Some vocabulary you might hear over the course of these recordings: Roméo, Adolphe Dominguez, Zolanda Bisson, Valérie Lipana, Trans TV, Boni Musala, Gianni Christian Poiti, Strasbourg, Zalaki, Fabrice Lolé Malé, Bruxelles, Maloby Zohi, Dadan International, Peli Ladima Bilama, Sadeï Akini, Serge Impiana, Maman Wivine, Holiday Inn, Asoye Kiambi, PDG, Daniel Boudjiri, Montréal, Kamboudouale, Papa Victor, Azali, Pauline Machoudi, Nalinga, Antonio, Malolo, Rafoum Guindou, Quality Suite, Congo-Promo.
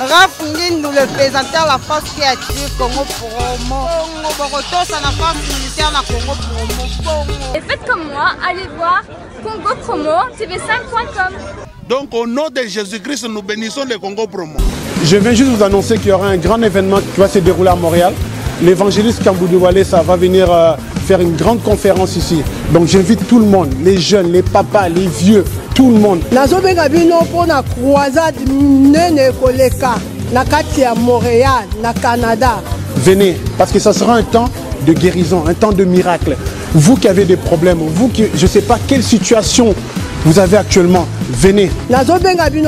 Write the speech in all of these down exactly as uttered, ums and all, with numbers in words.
Rafoum Guindou, le présentant la force qui a tué Congo-Promo. Et faites comme moi, allez voir Congo Promo T V cinq point com. Donc au nom de Jésus-Christ, nous bénissons le Congo-Promo. Je viens juste vous annoncer qu'il y aura un grand événement qui va se dérouler à Montréal. L'évangéliste Kamboudouale, ça va venir euh, faire une grande conférence ici. Donc j'invite tout le monde, les jeunes, les papas, les vieux, tout le monde. La zone pour la croisade à Montréal, au Canada. Venez, parce que ça sera un temps de guérison, un temps de miracle. Vous qui avez des problèmes, vous qui, je ne sais pas quelle situation vous avez actuellement, venez. La zone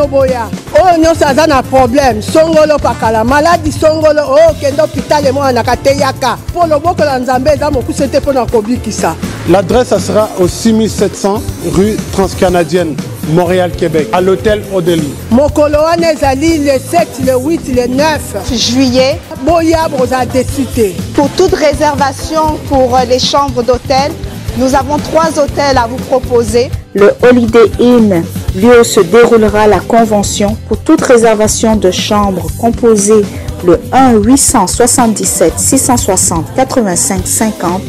boya. Oh non, ça a un problème. Songolo pakala, maladie songolo. Oh kendo hôpital et moi nakateyaka. Pour le bon que l'anzambe, ça m'a poussé pour n'akobi qui ça. L'adresse, ça sera au six mille sept cents rue Transcanadienne, Montréal, Québec, à l'hôtel Odeli. Mon coloan est allé le sept, le huit, le neuf juillet. Boya Brosadécité. Pour toute réservation pour les chambres d'hôtel, nous avons trois hôtels à vous proposer. Le Holiday Inn, lieu où se déroulera la convention. Pour toute réservation de chambre, composez le un huit sept sept six six zéro huit cinq cinq zéro.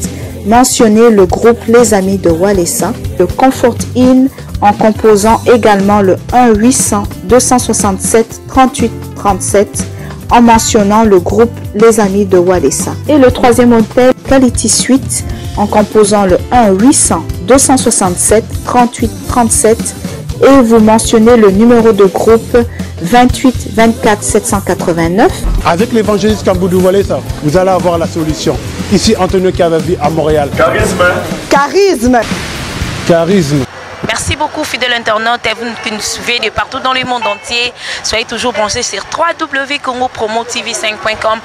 Mentionnez le groupe Les Amis de Walesa. Le Comfort Inn en composant également le un huit zéro zéro deux six sept trois huit trois sept en mentionnant le groupe Les Amis de Walesa. Et le troisième hôtel Quality Suite en composant le un huit zéro zéro deux six sept trois huit trois sept et vous mentionnez le numéro de groupe vingt-huit vingt-quatre sept cent quatre-vingt-neuf. Avec l'évangéliste Kamboudouale, ça, vous allez avoir la solution. Ici Antonio à Montréal. Charisme. Charisme. Charisme. Merci beaucoup fidèles internautes et vous qui nous suivez de partout dans le monde entier. Soyez toujours branchés sur w w w point congo promo t v cinq point com.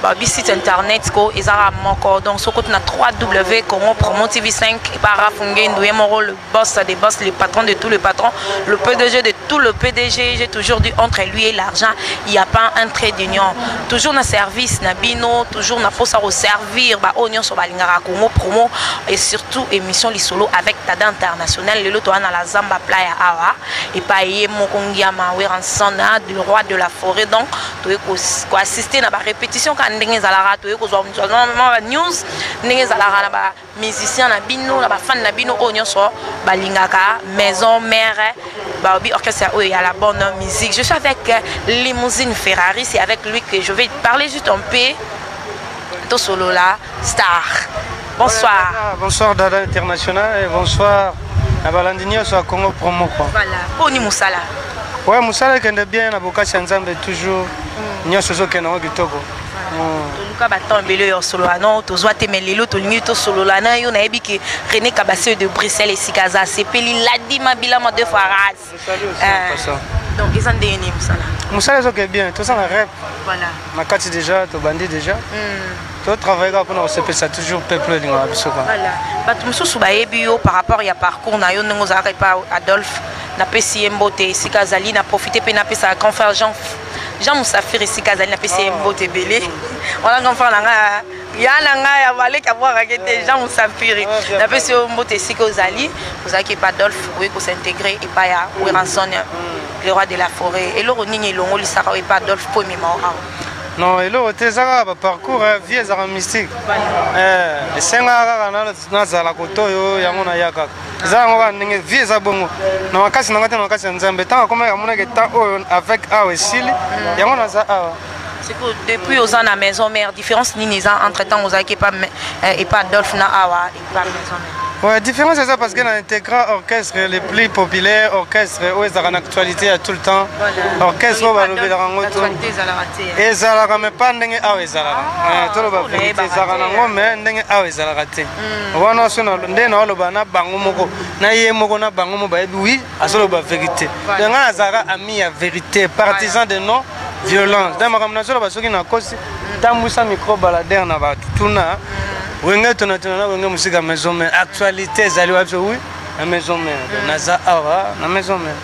Babi site internet ko ezara moko donc sur côté na w w w point congo promo t v cinq et par Rafoum Guindou mon rôle le boss des boss, le patron de tout le patron, le P D G de tout le P D G. J'ai toujours dit entre lui et l'argent il n'y a pas un trait d'union. Toujours na service na bino, toujours na force à servir ba onion so balingara Congo Promo et surtout émission li solo avec Dadan International le loto na la Zamba playa awa et pa yé mon kongia mawe ransana du roi de la forêt donc to ko assister na ba répétition ndenge zalara to ko zo ma news ndenge zalara na ba musicien na bino na ba fan na bino o nyonso ba lingaka maison mère ba bi orchestre o ya la bonne musique. Je suis avec limousine Ferrari, c'est avec lui que je vais parler juste un peu to solo la star. Bonsoir. Bonsoir Dadan International et bonsoir à Balandinio sur Congo Promo quoi. Voilà. Boni Musala. Ouais, Musala kende bien na boka chanzambe toujours nyonso zo kende o kitoko. René Kabasey de Bruxelles et Sikaza, c'est Peli Ladima Bilama de Faraz. Donc ils ont des énigmes. Moussa, c'est bien, tout ça, on rêve. Voilà. Ma carte déjà, tu bandit déjà. Tu travailles pour nous, c'est toujours peuple. Voilà. Par rapport à parcours, nous avons Adolphe, na P C M B T, Sikazali, na profité, na P C A, confère Jean. Jean Moussafiri ici Kazali na P C M bote belé. On a confrère nanga ya nanga ya valé ka voir rageté Jean Moussafiri na P C M bote ici Kazali, vous avez pas Adolphe oui pour s'intégrer et pas ya ou ranson le roi de la forêt et loro nini longo lisaka et pas Adolphe premier mort. Non, et loro tezara ba parcours vie za mystique. Eh, senga na na za la koto yo ya mona yaka. Za ngoka ninge vie za bongo. Na makasi na ngata na makasi nzambe tanga koma ya mona ke ta o avec awe sili ya mona za awa. C'est que depuis aux ans la maison mère différence nini za entre temps aux aké pas et pas Adolphe na awa et pas maison mère. Ouais, différence c'est ça parce qu'on a intégré orchestre les plus populaires, orchestre où ils ont une actualité à tout le temps. Orchestre où ils ont l'actualité à la rater. Et ça la ramène pas n'engue ah ouais ça la. Tout le monde fait ça n'engue mais n'engue ah ouais ça la rater. On a aussi dans des dans le bana bango moko na yé moko na bango mo ba oui à solo ba vérité. Donc on a zara ami à vérité partisan de non violence. Dans ma ramenation la basoki na cause tambusa micro balader na ba tutuna. Wenga tonatona wenga musika maison mère actualité zali wapso oui na maison mère na za awa na maison mère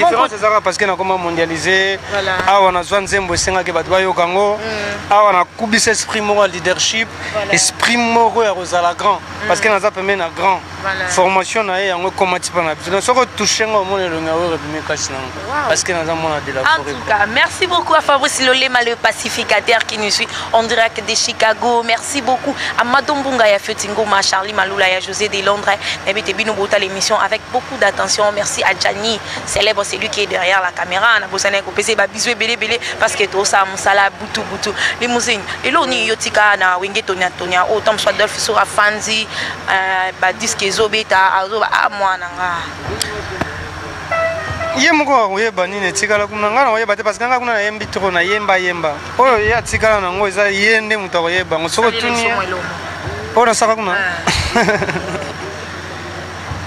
Avant c'est ça parce que nous avons mondialisé. Voilà. Ah on a besoin de zembo senga qui va travailler au Congo. Ah on a coupé cet esprit moral leadership, esprit moral à Rosala grand parce que nous a permis na grand formation na et on commence par na. Donc ça retouche au monde le Ngawé République Kasina. Parce que nous avons de la forêt. En tout cas, merci beaucoup à Fabrice Lolé Malé pacificateur qui nous suit en direct de Chicago. Merci beaucoup à Madame Bunga ya Fetingo, ma Charlie Maloula ya José de Londres. Et bien Tebino Bota l'émission avec beaucoup d'attention. Merci à Gianni, célèbre, c'est lui qui est derrière la caméra. On a besoin d'un copain, c'est bisous, belé, belé, parce que tout ça, moussala, boutou, boutou, limousine. Et là, on y yotika, na wenge Tonya Tonya, autant soit Adolphe Soura Fanzi, bah disque Zobeta, Azoba, à moi, nanga. Yemoko oye bani netika la kunanga oye bate parce que nanga kuna yembi trona yemba yemba oye ya tika na ngo eza yende mutako yeba ngosoko tunia ora saka kuna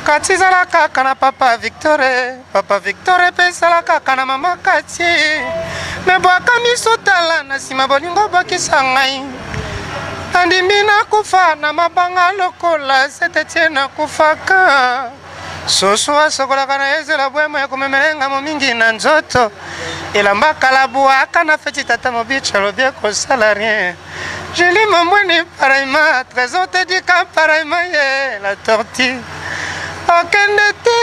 kati zala kaka na papa Victor papa Victor pe zala kaka na mama kati na boka misotala na sima bolingo bakisa ngai andimi na kufa na mabanga lokola setete na kufaka Sosua sokola kana ezela bwemo ya kumemelenga mo mingi na nzoto Elamba kalabua kana feti tata mobicha lobie kosala rien Jeli mambweni paraima trésor te dika paraima ye la tortille Okende te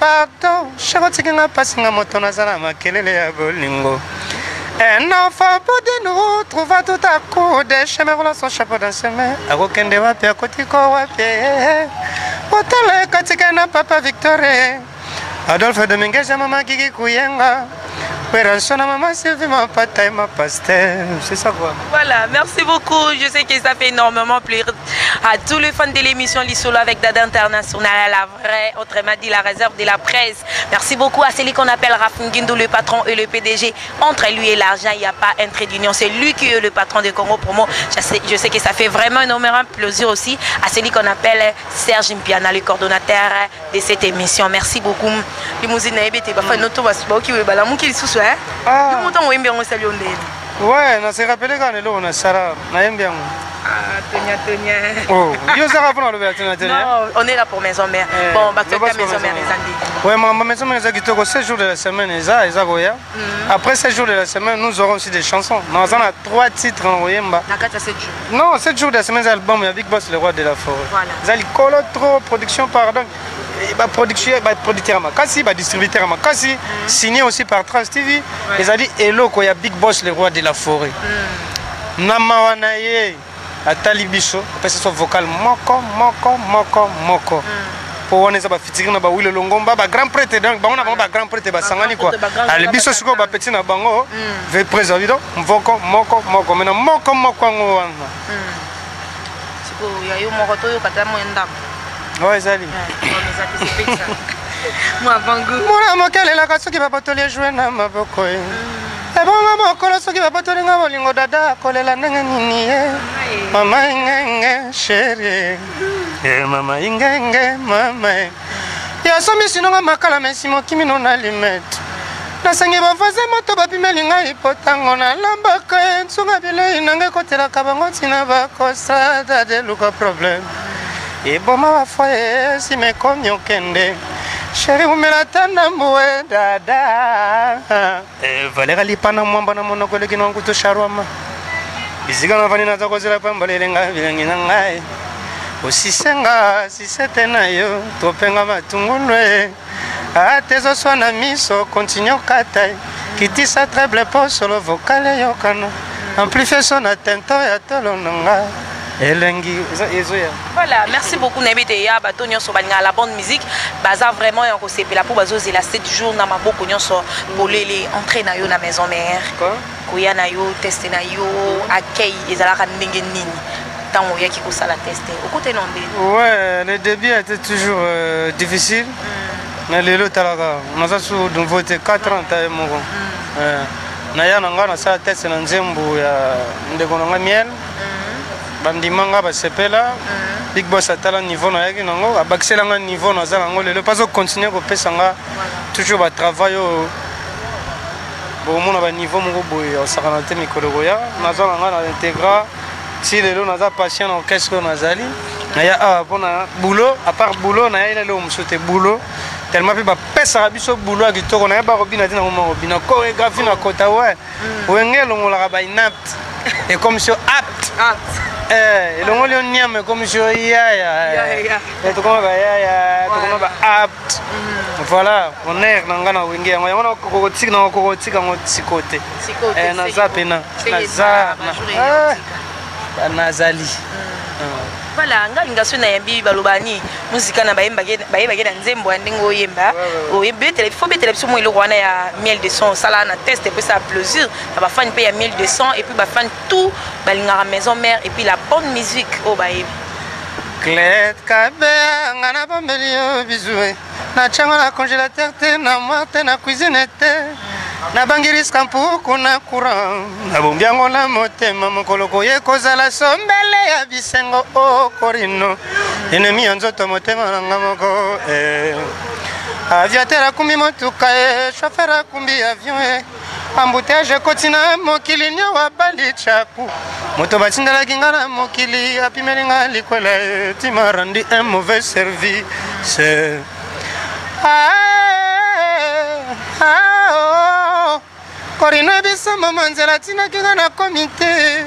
pardon Shako tiki nga pasi nga moto nazala makelele ya bolingo Un enfant pour de nous trouva tout à coup des chemins roulant son chapeau dans ses mains. A aucun des wapé, à côté qu'on wapé. Pourtant, le quotidien n'a papa Victoré. Adolphe Dominguez, la maman Gigi Kouyenga. C'est ça quoi. Voilà, merci beaucoup. Je sais que ça fait énormément plaisir à tous les fans de l'émission Lissolo avec Dadan International, la vraie, autrement dit la réserve de la presse. Merci beaucoup à celui qu'on appelle Rafoum Guindou, le patron et le P D G. Entre lui et l'argent, il n'y a pas un trait d'union. C'est lui qui est le patron de Congo-Promo. Je sais, je sais que ça fait vraiment énormément plaisir aussi à celui qu'on appelle Serge Impiana, le coordonnateur de cette émission. Merci beaucoup. Ah. Ouais, on s'est rappelé quand on a Sarah, on aime bien. Ah, tenia, tenia. Oh, on est là pour maison mère. Eh, bon, bah, maison mère, les Andes. Oui, ma maison mère, c'est sept jours de la semaine, les Andes, les Andes. Après sept jours de la semaine, nous aurons aussi des chansons. Nous avons trois titres en Oyemba. Non, sept jours de la semaine, c'est l'album, il y a Big Boss, le roi de la forêt. Voilà. Zali Colo, trop, production, pardon. Bah production, bah producteur, bah kasi, bah distributeur, bah kasi, signé aussi par Trans T V. Ils ont dit hello, quoi, il y a Big Boss, le roi de la forêt. Namawanaye, à Talibicho, parce que son vocal moko, moko, moko, moko. Pour on est ça, bah fitigue, bah oui le longomba, bah grand prêtre, donc bah on a bah grand prêtre, bah sangani quoi. Talibicho, c'est quoi, bah petit na bango, veut préserver donc moko, moko, moko, mais non moko, moko, moko. C'est quoi, il y a eu mon retour, il y a quatre mois d'âme. Ouais, Zali. Moi, avant goût. Moi, la moquelle est la casse qui va pas te les jouer, n'a pas beaucoup. Et bon, maman, colosso qui va pas te les jouer, dada, coller la nanganini. Maman, ingenge, chérie. Et maman, ingenge, maman. Et à son mission, on m'a calamé, si mon kimi non alimète. La sangue va faire mon toba, puis melinga, hypotangon, la lambaca, et son abile, n'anga côté la cabangotina, va costa, dade, louka problème. Et bon, ma foi, si mes comions kende, chérie, vous me la tendez, dada. Et Valérie Lipana, moi, bon, mon collègue, non, couteau charouama. Bisiga, on va venir à cause de la pambe, les lingas, les lingas. Aussi, senga, si c'était naïo, topenga, ma tungunwe. Ah, tes os sont amis, so, continue au kataï. Kitty, ça tremble pas sur le vocal et au canon. Amplifiez son attento et à tolonanga. Voilà, merci beaucoup Nabeteya, Batonio Sobanga, la bonne musique, Baza vraiment et encore c'est la pour Bazo c'est la sept jours na mabo konyo so bolele entrer na yo na maison mère. Quoi? Koya na yo tester na yo accueil ezala ka ndenge nini. Tant on ya ki ko sala tester. Au côté nondé. Ouais, le début était toujours euh, difficile. Mm. Mais lelo talaga, on a ça sur de voter quatre ans taé mon grand. Na ya na ngana sala tester na nzembo ya ndeko na miel. Bandimanga basepela Big Boss atala niveau na yaki nango abaxela nga niveau na za nango lelo pazo continuer ko pesanga toujours ba travail o bo mona ba niveau moko boye osaka na te mikolo ya na za nga na intégra si lelo na za patient na qu'est-ce que na zali na ya a bona boulot à part boulot na ya lelo msote boulot tellement que pèse à biso boulot qui tourne à barobina d'un moment robina chorégraphie na kota ouais wengel on la rabat inapte et comme sur apte eh le mot on niame comme sur ya ya et tout comme va ya ya tout comme va apte voilà on est nanga na wengel on a kokotika na kokotika on tikote eh na zapena na za na Azali. Voilà, nga linga suna yambi balobani muzika na bayemba bayemba na nzembo ndingo yemba oyembe téléphone be téléphone mo iloko na ya Miel Bissons sala na test et puis ça plaisir ba fan pe ya Miel Bissons et puis ba fan tout balinga ra maison mère et puis la bonne musique au bayemba clet kabenga na bambelio bizwe na chama la congélateur te na mate na cuisine te na bangiris kampu kuna courant na bombiango na motema mokolo koye kozala sombele ya bisengo o korino enemi ya nzoto motema nanga moko eh aviateur akumi motuka e chauffeur akumbi avion e ambouteage kotina mokili nya wabali chapu moto batindala kingana mokili apimelinga likwela e timarandi un mauvais servi c'est Corina bisa maman zelatina kinga na komite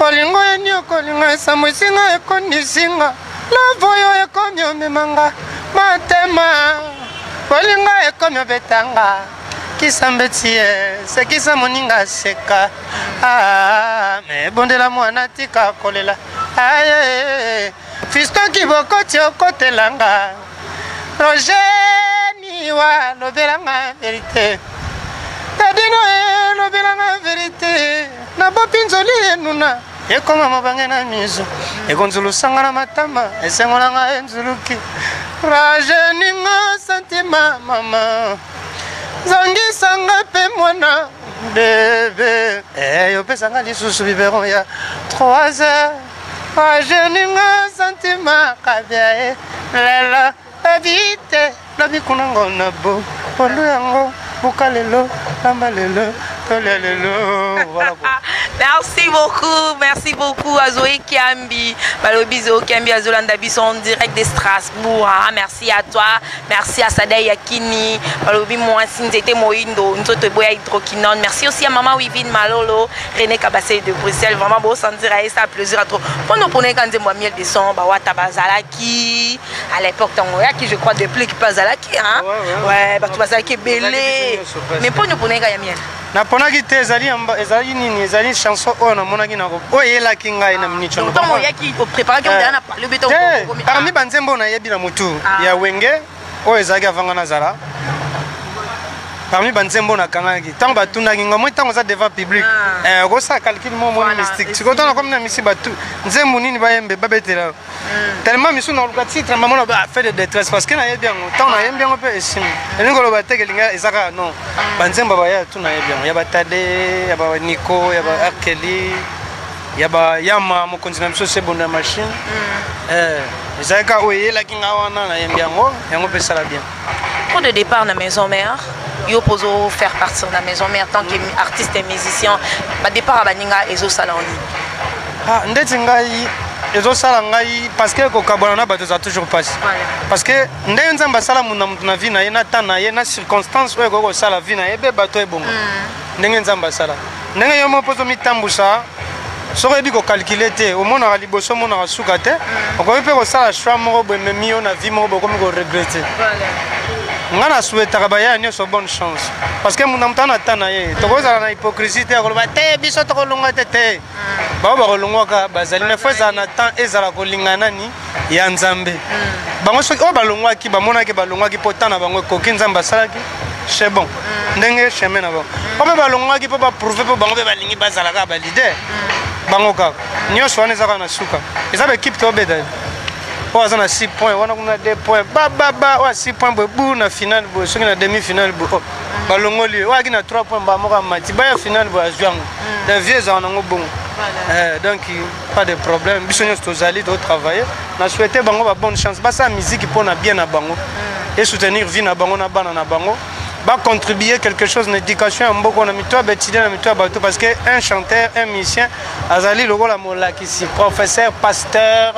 Olingo enyo kolinga esamuisinga ekonisinga Lavoyo ekomyo memanga matema Olinga ekomyo betanga Kisambetie se kisamuninga seka Ah me bondela mwana tika kolela Aye Fiston kiboko tioko telanga Rogeni wa lobelanga verite Tadino e no belanga verite na bopinzoli nuna e koma mabangena miso e konzulu sangana matama e sengola nga enzuluki rajeninga sentima mama zangi sanga pe mwana bebe e yo pe sanga lisusu biberon ya trois heures rajeninga sentima kabia e lela evite lobi kunango na bo polu yango. Merci beaucoup, merci beaucoup Asoye Kiambi, Maloby Zohi, à Zolanda Bisson en direct de Strasbourg. Hein? Merci à toi, merci à Sadeï Akini, Maloby Mouansine, c'était Moindo, merci aussi à Maman Wivine, Malolo, René Kabasey de Bruxelles. Vraiment beau sans dire ça, un plaisir à toi. Pour nous prendre quand moi Miel Bissons, Zalaki, à l'époque qui je crois depuis qui pas Zalaki, hein? Ouais, bah tu vas Zalaki belé. Mais pour nous poner Gayamiel. Na pona ki te ezali ezali nini ezali chanson o na mona ki na ko oyela ki ngai na mnicho. Donc on ya ki prépare ki on dana le béton ko. Parmi banzembo na yebi na mutu ya wenge o ezaki avanga na zala. Parmi banzembo na kanga ki tant ba tunaki ngomo tant za devant public. Eh ko sa calcul mo mo mystique. Ko tant comme na misi batu. Nzembo nini ba yembe ba betela. Tellement misu na lukati tra maman a fait de détresse parce que na yebi ngo tant na yebi ngo pe esim. Elingo lo ba tekelinga ezaka non. Banzembo ba ya tout na yebi ngo. Ya ba Tade, ya ba Nico, ya ba Akeli, ya ba Yama mo continue misu se bonda machine. Eh ezaka oye la kinga wana na yebi ngo yango pe sala bien. Pour le départ na maison mère. Yo poso faire partir de la maison mère tant qu'artiste et musicien ba départ à baninga ezo sala en ligne ah ndeti ngai ezo sala ngai parce que ko kabona na bato za toujours passé parce que ndai nzamba sala muna mtu na vie na yena ta na yena circonstance we ko sala vie na ebe bato e bongo ndenge nzamba sala ndenge yo mo poso mitambusa so ko bi ko calculer te au mona ali boso mona asuka te ko pe ko sala choix mo bo memi yo na vie mo bo ko mi ko regretter ngana souhaite travailler ni so bonne chance parce que mon amtan atana ye to kozala na hypocrisie te ko ba te biso to ko lunga te te ba ba ko lunga ka bazali me feza na tan ezala ko lingana ni ya nzambe bango so o ba lunga ki ba mona ke ba lunga ki potana bango ko ki nzamba sala ki c'est bon ndenge chemin na ba ko ba lunga ki ba prouver ba bango ba lingi bazala ka ba leader bango ka ni so aneza kana suka ezaba équipe to beda on a six points, on a deux points, on a six points, on a finale, on a demi-finale, on a trois points, on a finale, on a joué, les vieux on a bon. Donc pas de problème, si on est travailler, on souhaite bonne chance, parce que la musique est bien à Bango, et soutenir vie à Bango, à Bango, va contribuer quelque chose d'éducation en beaucoup de mitois, bêtidé en mitois, parce que un chanteur, un musicien, Azali, le rôle à Molak ici, professeur, pasteur,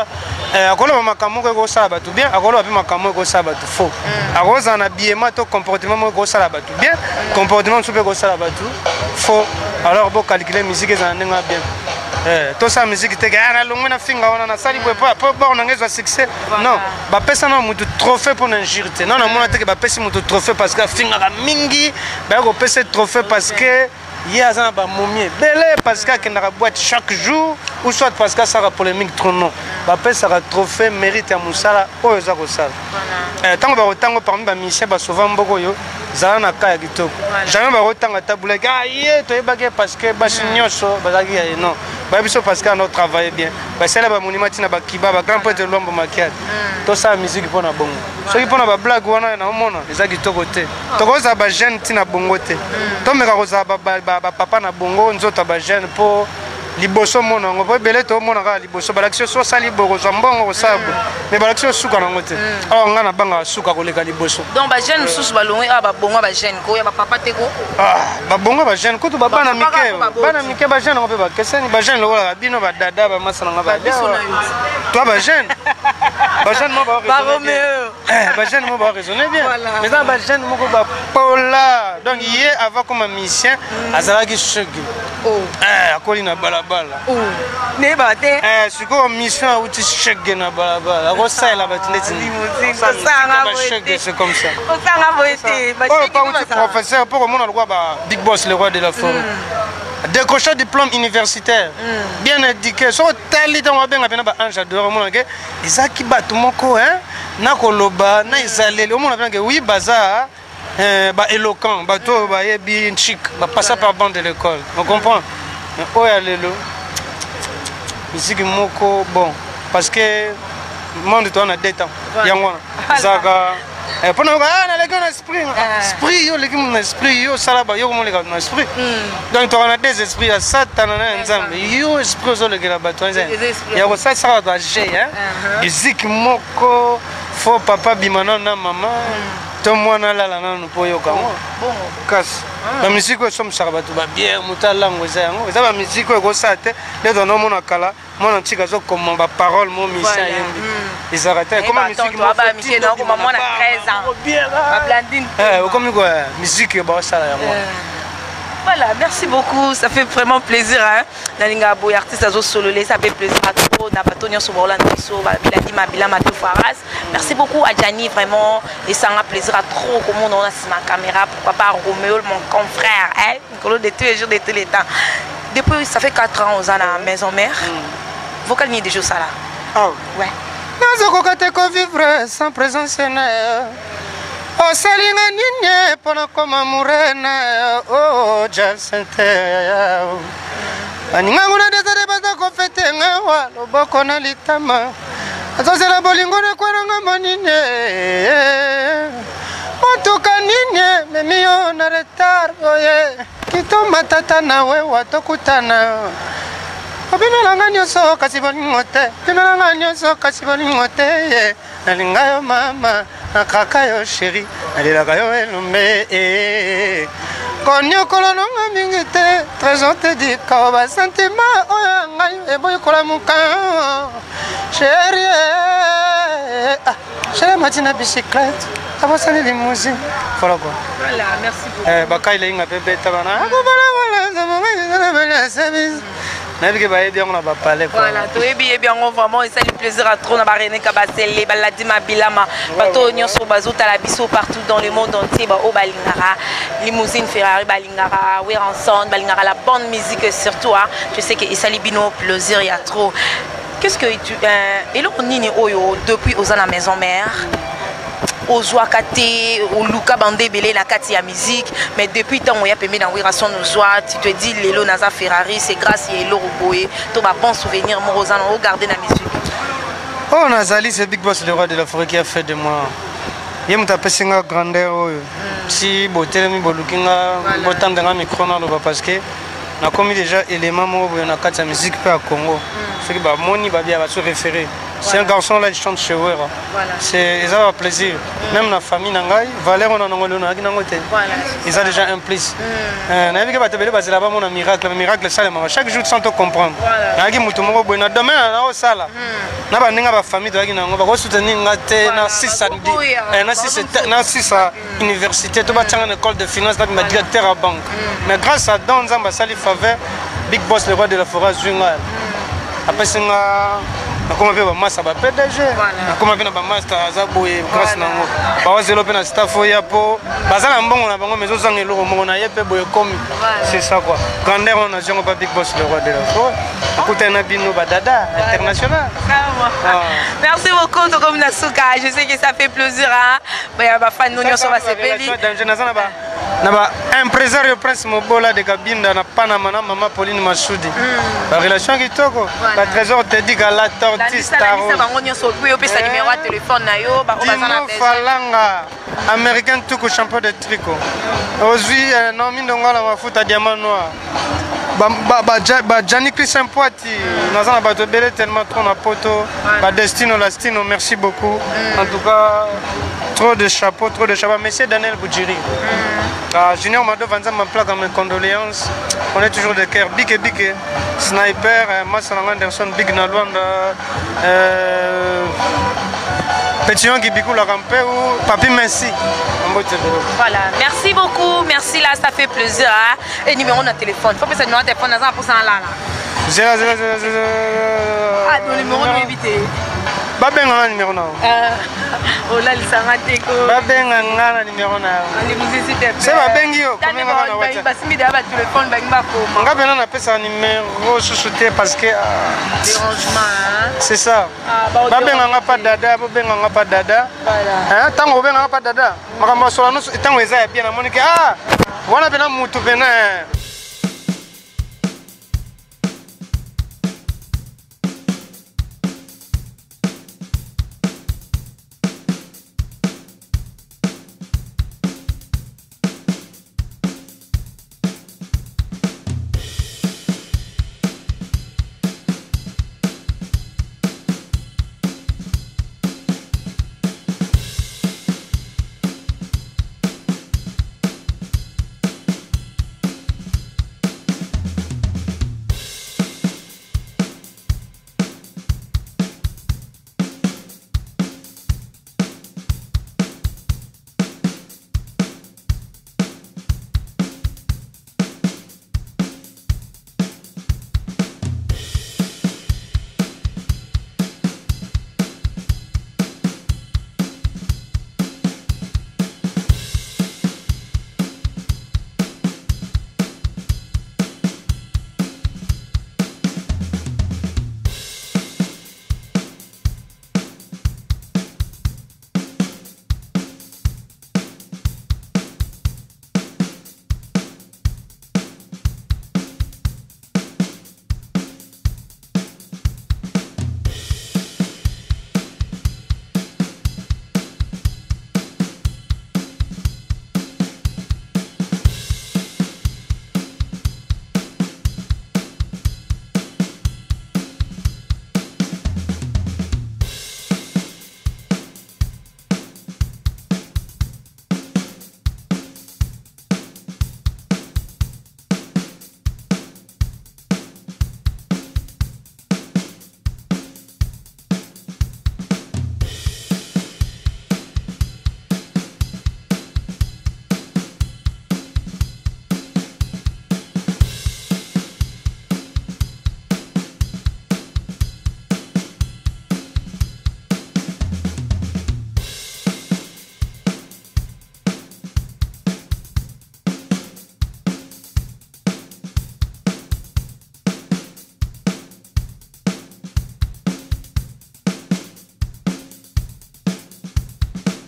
à quoi le macamo que gosse à battu bien, à quoi le macamo que gosse à battu faux, à quoi en habillement, ton comportement gosse à battu bien, comportement super gosse à battu faux, alors pour calculer musique, ils en ont bien. Tout ça musique était gagnée, alors on a fini, on a sali pour pas, pour pas on a gagné un succès. Non, bah personne n'a monté trophée pour l'injurité. Non, non, moi je dis que bah personne monte trophée parce que fini à mingi, bah on peut se trophée parce que il y a un bah momier. Belle parce que qu'on a boite chaque jour ou soit parce que ça a polémique trop non. Bah personne a trophée mérite à Moussala ou aux Arosal. Tant que autant que parmi bah Michel bah souvent beaucoup yo. Zara n'a qu'à dire tout. Jamais bah autant que taboulet. Ah yeah, tu es bagué parce que bah signons ça, bah ça qui est non. Parce qu'on a travaillé bien. C'est là que mon image n'a pas qui bat, grand prêtre de l'ombre maquillage. Tout ça, la musique est bonne. Ceux qui font la blague, on a un homme, ils ont dit tout côté. Tout le monde a un jeune qui a un bon côté. Tout le monde a un papa qui a un bon côté, nous avons un jeune pour les bossos. Nous avons un les bossos. L'action soit salée, nous avons un sable. Mais l'action soit à côté. Alors, on a un bon côté. Donc, les jeunes sont à l'ombre, ils ont un bon jeune, ils ont un papa qui a un bon côté. Babongo bajene kutu baba na mike bana mike bajene ngope ba keseni bajene lola bino ba dada ba masana nga ba toi bajene bajene mo ba raisonner bien bajene mo ba raisonner bien mais ça bajene mo ko ba Paula donc hier avant comme un musicien azalaki sugi oh eh akoli na balabala oh ne ba te eh suko musicien uti sugi na balabala ko ça la ba tindeti ça ça nga boete c'est comme ça ko ça nga boete ba pas professeur pour mon alwa ba Big Boss, le roi de la forêt. Décroché diplôme universitaire, bien éduqué. Sur tel lieu, on va bien appeler un ange adoré. Mon gars, ils a qui battent mon corps, hein? Na koloba, na isalé. Le monde a bien que oui, baza, bah éloquent, bah tout, bah est bien chic, bah passe par bande de l'école. On comprend? Oh allez le. Ici que mon corps bon, parce que monde toi on a deux temps. Yango, zaga. Et pour nous, on a les gars d'esprit. Esprit, yo, les gars d'esprit, yo, salaba, yo, comment les gars d'esprit. Donc, on a des esprits, ça, t'en as un ensemble. Yo, esprit, yo, les gars d'esprit. Il y a ça, ça va agir, hein. Musique, moko, faux papa, bimana, na maman. Tout le monde a la langue, nous pouvons y aller. Bon, casse. La musique, nous sommes charbatou, bien, muta langue, vous savez, vous savez, la musique, vous savez, les gens, mon akala, mon antique, comme ma parole, mon missile. Ils arrêtaient. Comment la musique, moi, la musique, non, comme maman a treize ans. Eh, comme quoi, musique, bah ça, moi. Voilà, merci beaucoup, ça fait vraiment plaisir. Nalinga boy artiste azo sololé, ça fait plaisir à trop. Nabatonio sur Orlando, sur Biladima, Bilama de Faras. Merci beaucoup à Gianni, vraiment. Et ça m'a plaisir à trop. Comment on a sur ma caméra, pourquoi pas Roméo, mon confrère, hein, Nicolas de tous les jours, de tous les temps. Depuis, ça fait quatre ans, on est à la maison mère. Vous calmez déjà ça là. Oh ouais. Nous avons vivre sans présence. Oh salinga nini pona koma murena oh jasente yao aninga ngona desare bata kofete ngawa loboko na litama azozela bolingo na kwaranga manine otoka nini memiyo na retardo ye kitoma tata na we watokutana obina langa nyoso kasi bolingote obina langa nyoso kasi bolingote nalinga yo mama Nakakayo chéri, alilakayo elumbe Konyo kolono nga mingite, trezonte di kaoba Sentima oya ngayo eboyo kola muka Chéri, chéri matina bicyclette Abosani limousine Voilà quoi Voilà, merci beaucoup Baka ile inga bebe tabana Akubala wala, zamanga yuzana bela sabis Voilà, tout est bien, bien, vraiment, et ça fait plaisir à trop. On a René Kabasey, les Baladima Bilama, partout, on sur Bazou, Talabiso, partout dans le monde entier, au Balingara, Limousine Ferrari, Balingara, We're Ensemble, Balingara, la bonne musique surtout. Je sais que Isalibino, plaisir, il y a trop. Qu'est-ce que tu. Et là, on est depuis aux la maison mère. Au Zouakate, au Luka Bandé, Belé, la Kati à musique, mais depuis tant on y a permis d'envoyer à son Zoua, tu te dis, Lélo Naza Ferrari, c'est grâce à Lélo Roboé, tu as un bon souvenir, mon Rosan, regardez la musique. Oh, Nazali, c'est Big Boss, le roi de la forêt qui a fait de moi. Il y a un grandeur, si beauté, il y a autant de micro, parce que on a commis déjà éléments, on a Kati à musique, peu à Congo. Ce qui est bon, il va bien se référer. C'est un garçon là, il chante chez vous. C'est un plaisir. Même la famille, Valère, on a ils ont déjà un plus. Là-bas, on a un miracle. Le miracle, c'est chaque jour, sans te comprendre. Demain, on a ça. On a une famille, on a soutenu une université, une école de finance, un directeur à la banque. Mais grâce à Don Zamba, ça lui faveur, Big Boss, le roi de la forêt, après, c'est comment vient ma masse à P D G, comment vient ma masse à Zaboué, grâce à nous. Par exemple, on a staff au Yapo, basal en bon, on a bon, mais aux anglais, on a yep, boy, comme c'est ça quoi. Quand on a joué au Big Boss, le roi de la foi, écoutez un abino Badada international. Merci beaucoup, tout comme Nasuka, je sais que ça fait plaisir. Il y a ma fan, nous sommes à Sebeli. Un présario prince Mobola de Gabinda, na Panama, maman Pauline Machoudi. La relation qui toque, la trésor te dit qu'à la tortue. La liste à la liste à la numéro de téléphone. Dino Falanga, américain tout au champion de tricot. Aujourd'hui, non, mine de moi, on va foutre à diamant noir. Gianni Christian Poiti, nous avons battu tellement trop na poto, Destino Lastino, merci beaucoup. En tout cas, trop de chapeaux, trop de chapeaux. Monsieur Daniel Boudjiri, Junior Mado Vanza m'a plaqué mes condoléances. On est toujours de cœur. Big et Big, Sniper, Massalang Anderson, Big Nalwanda. Pétion qui bicou la rampe ou Papi Messi. Voilà, merci beaucoup, merci là, ça fait plaisir. Hein? Et numéro de téléphone, faut que ce numéro de téléphone, on a pour ça là. zéro zéro zéro zéro ah, ton numéro de éviter. Babenga un numéro non. Oh là, il s'en a déco. Babenga un numéro non. Les musiciens t'appellent. C'est Babengio. Comment on va voir ça? Parce que d'abord tu le prends Bengba pour. On va bien on appelle ça numéro sous-souté parce que dérangement. C'est ça. Babenga n'a pas dada, Babenga n'a pas dada. Voilà. Hein, tant Babenga n'a pas dada. Makambo solano tant weza bien na monique ah. Voilà bien na mutu bien.